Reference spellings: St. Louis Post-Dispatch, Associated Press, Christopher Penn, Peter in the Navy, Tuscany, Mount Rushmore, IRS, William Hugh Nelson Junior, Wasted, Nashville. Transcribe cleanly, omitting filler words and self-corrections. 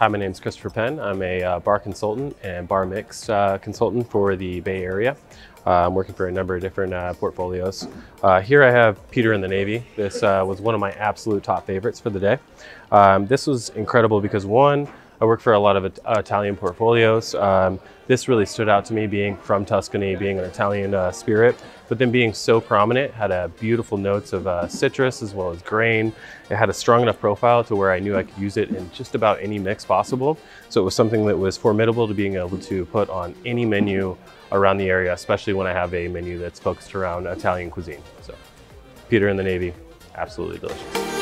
Hi, my name's Christopher Penn. I'm a bar consultant and bar mix consultant for the Bay Area. I'm working for a number of different portfolios. Here I have Peter in the Navy. This was one of my absolute top favorites for the day. This was incredible because one, I work for a lot of Italian portfolios. This really stood out to me being from Tuscany, being an Italian spirit, but then being so prominent, had a beautiful notes of citrus as well as grain. It had a strong enough profile to where I knew I could use it in just about any mix possible. So it was something that was formidable to being able to put on any menu around the area, especially when I have a menu that's focused around Italian cuisine. So Peter in the Navy, absolutely delicious.